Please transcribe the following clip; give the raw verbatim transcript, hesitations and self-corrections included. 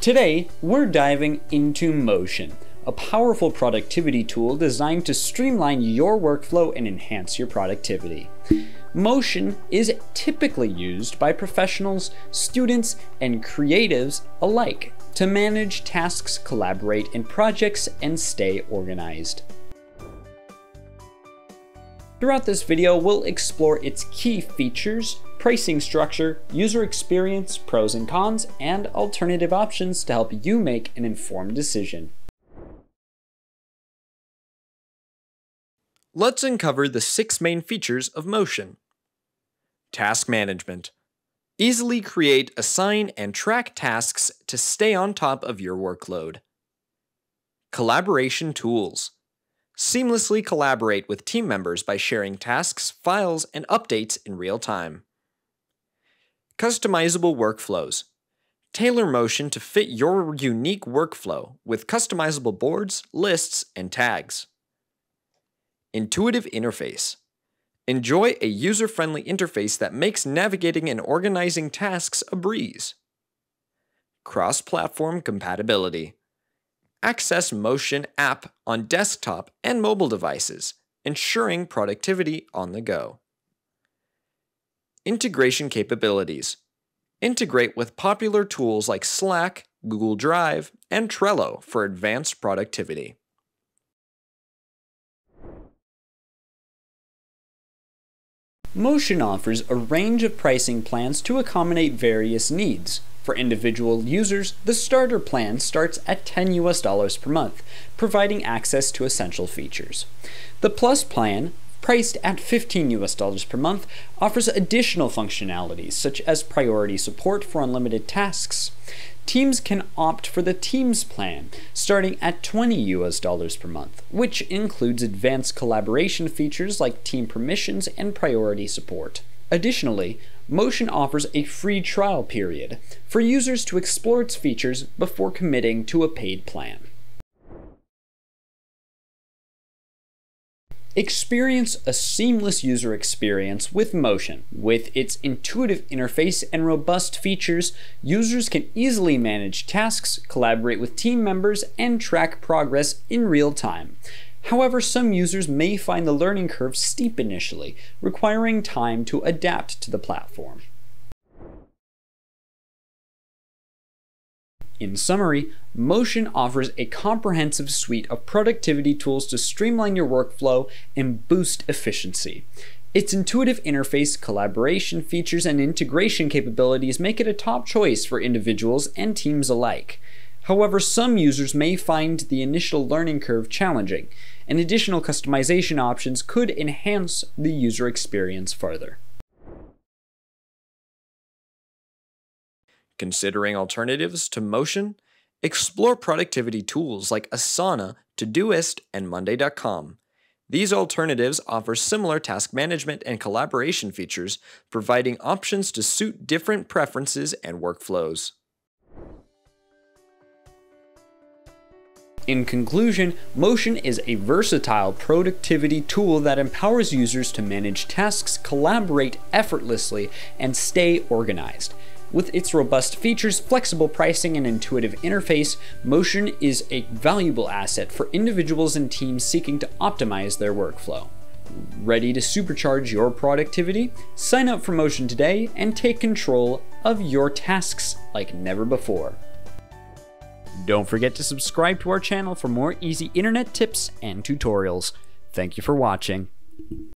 Today, we're diving into Motion, a powerful productivity tool designed to streamline your workflow and enhance your productivity. Motion is typically used by professionals, students, and creatives alike to manage tasks, collaborate in projects, and stay organized. Throughout this video, we'll explore its key features, pricing structure, user experience, pros and cons, and alternative options to help you make an informed decision. Let's uncover the six main features of Motion. Task management. Easily create, assign, and track tasks to stay on top of your workload. Collaboration tools. Seamlessly collaborate with team members by sharing tasks, files, and updates in real time. Customizable workflows. Tailor Motion to fit your unique workflow with customizable boards, lists, and tags. Intuitive interface. Enjoy a user-friendly interface that makes navigating and organizing tasks a breeze. Cross-platform compatibility. Access Motion app on desktop and mobile devices, ensuring productivity on the go. Integration capabilities. Integrate with popular tools like Slack, Google Drive, and Trello for advanced productivity. Motion offers a range of pricing plans to accommodate various needs. For individual users, the starter plan starts at ten U S dollars per month, providing access to essential features. The Plus plan, priced at fifteen U S dollars per month, offers additional functionalities such as priority support for unlimited tasks. Teams can opt for the Teams plan, starting at twenty U S dollars per month, which includes advanced collaboration features like team permissions and priority support. Additionally, Motion offers a free trial period for users to explore its features before committing to a paid plan. Experience a seamless user experience with Motion. With its intuitive interface and robust features, users can easily manage tasks, collaborate with team members, and track progress in real time. However, some users may find the learning curve steep initially, requiring time to adapt to the platform. In summary, Motion offers a comprehensive suite of productivity tools to streamline your workflow and boost efficiency. Its intuitive interface, collaboration features, and integration capabilities make it a top choice for individuals and teams alike. However, some users may find the initial learning curve challenging, and additional customization options could enhance the user experience further. Considering alternatives to Motion? Explore productivity tools like Asana, Todoist, and Monday dot com. These alternatives offer similar task management and collaboration features, providing options to suit different preferences and workflows. In conclusion, Motion is a versatile productivity tool that empowers users to manage tasks, collaborate effortlessly, and stay organized. With its robust features, flexible pricing, and intuitive interface, Motion is a valuable asset for individuals and teams seeking to optimize their workflow. Ready to supercharge your productivity? Sign up for Motion today and take control of your tasks like never before. Don't forget to subscribe to our channel for more easy internet tips and tutorials. Thank you for watching.